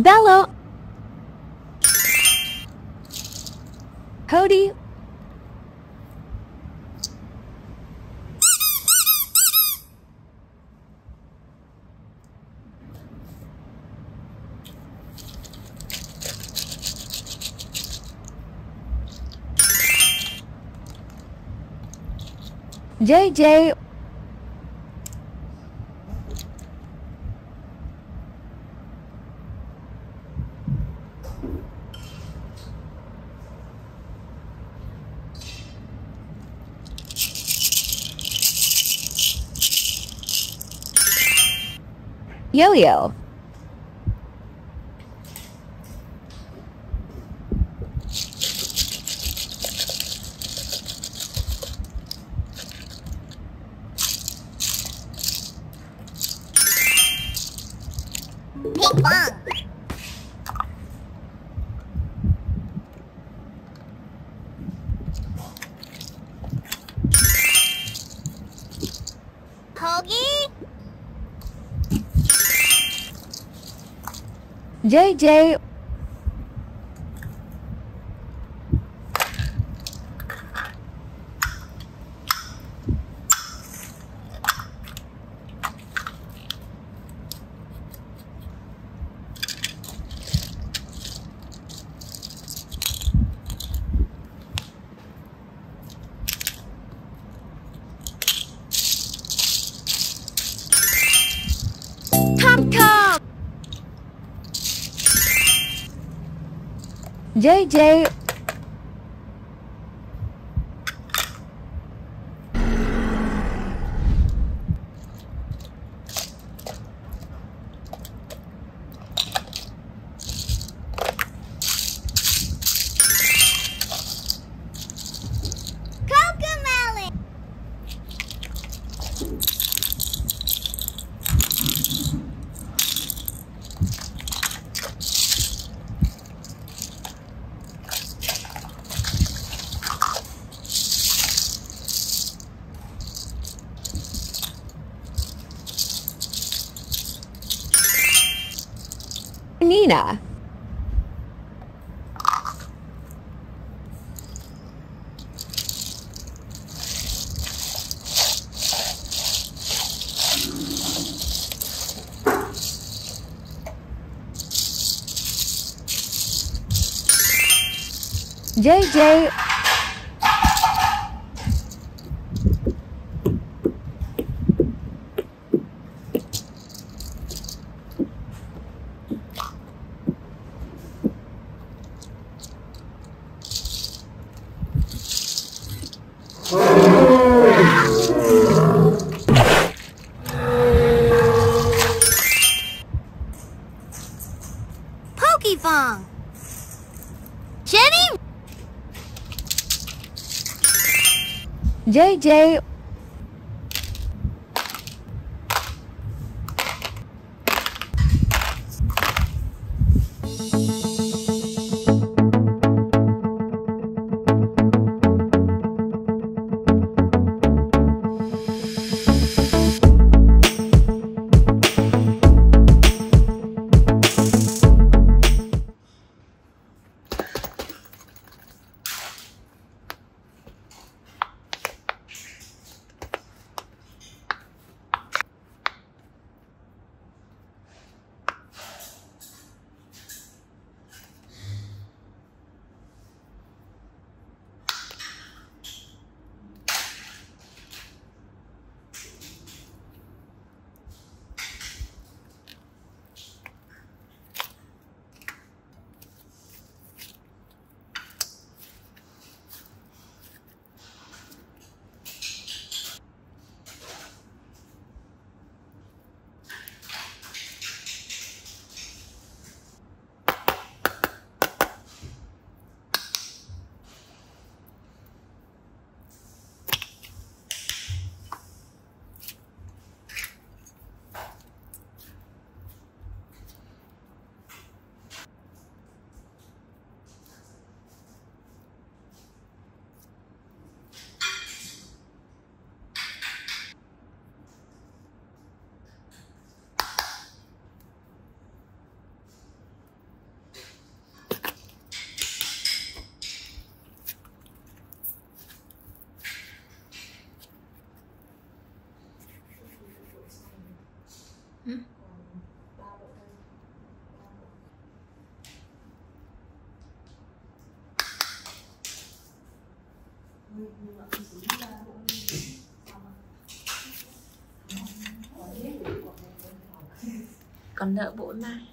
Bello, Cody, JJ, Yo-Yo, Pinkfong, Hogi, JJ, JJ, Nina, JJ, Pinkfong, Jenny, JJ, Còn nợ bộ này.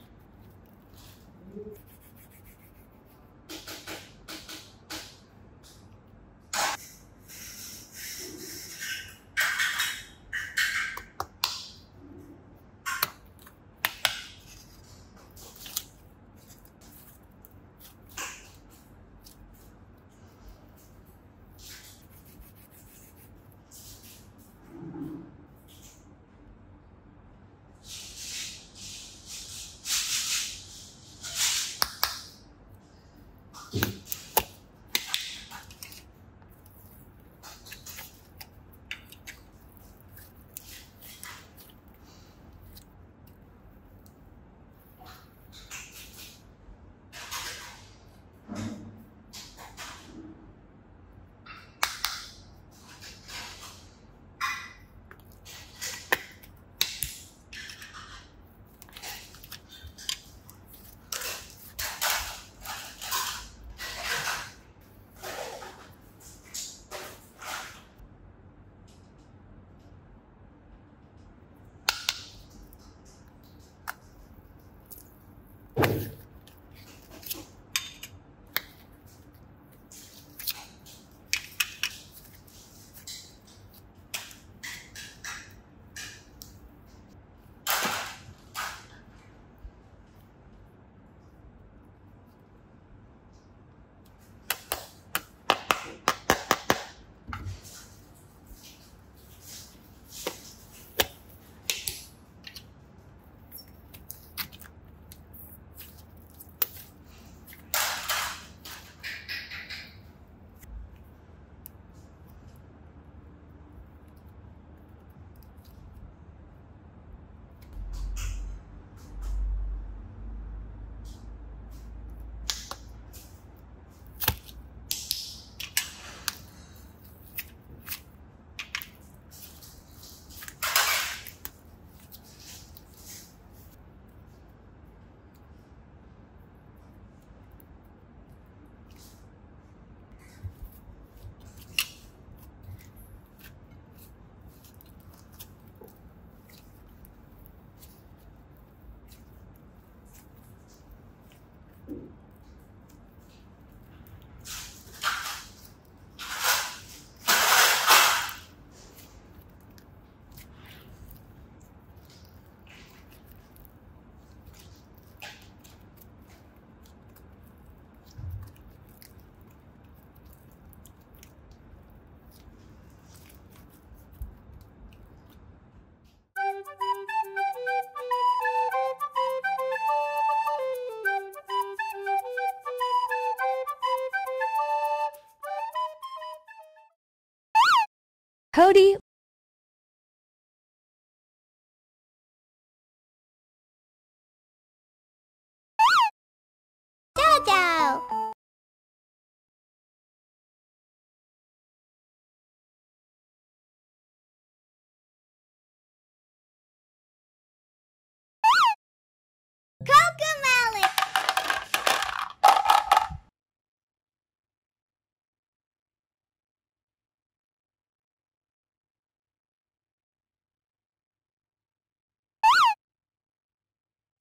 Cody.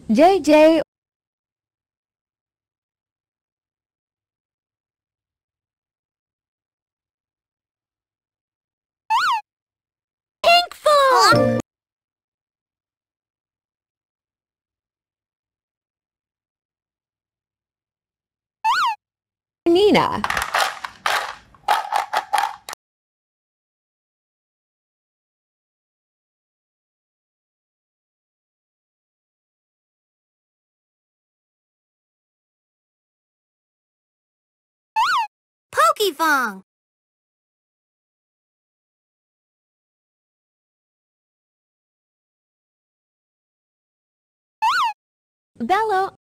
JJ. Pinkfong. Nina. Pinkfong. Bello. Dodo.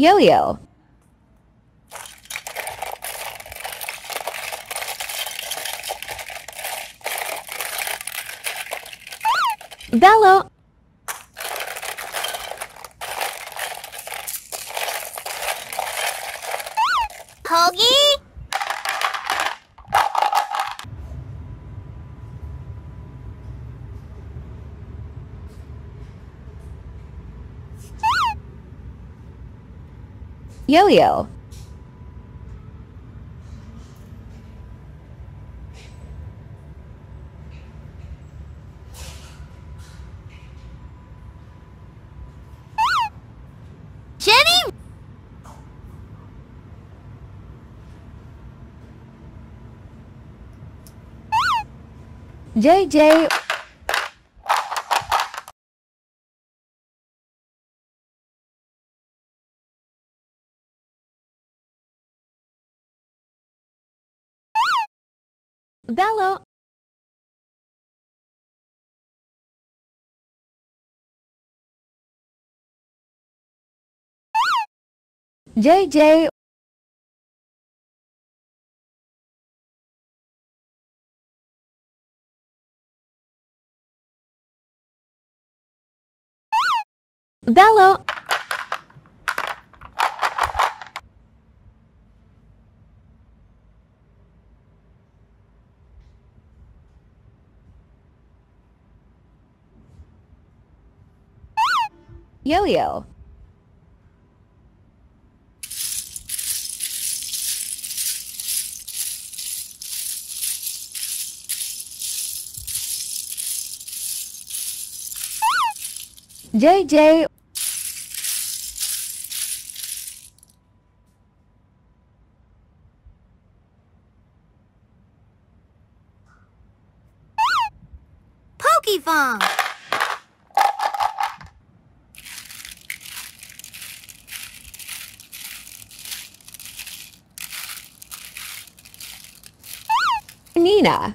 Yo-Yo. Bello. Hogi. Yo-Yo. Jenny. JJ. Bello. JJ. Bello. Yo-Yo. JJ. Pinkfong. Nina.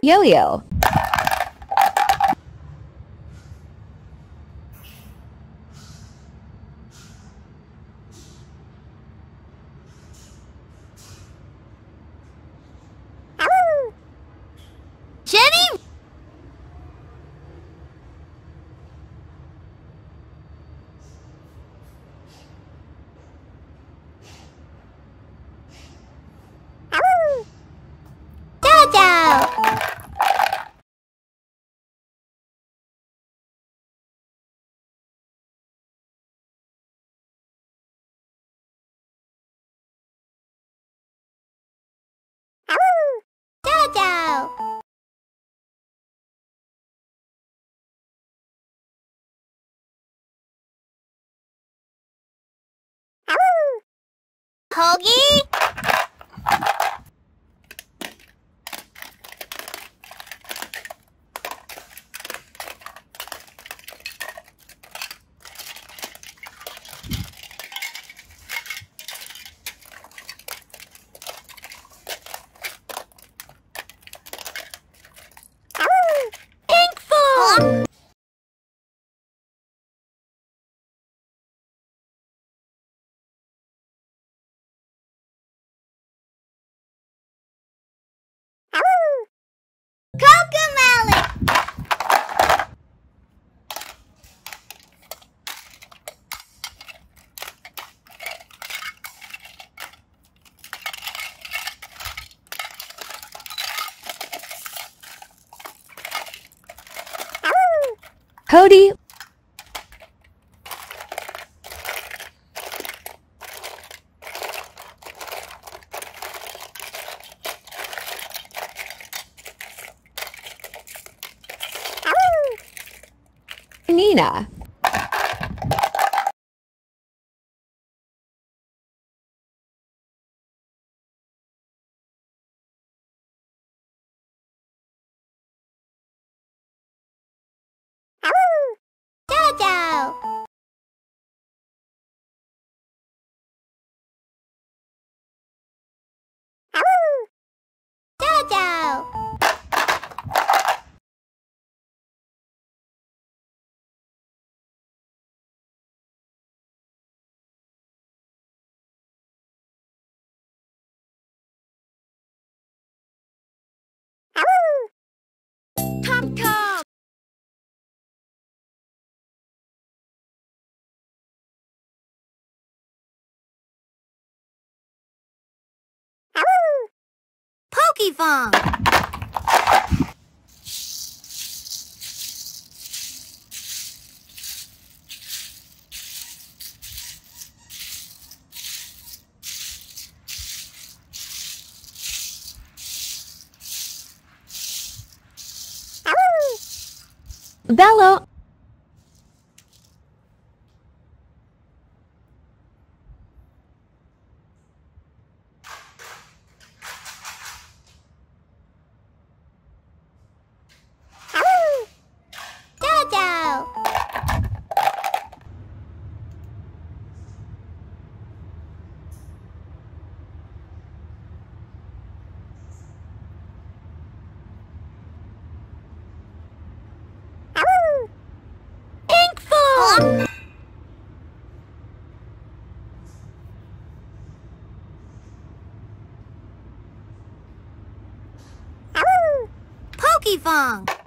Yo-yo. Hogi? Pinkfong! Cody. Nina. Come! Pinkfong! Bello! Pinkfong!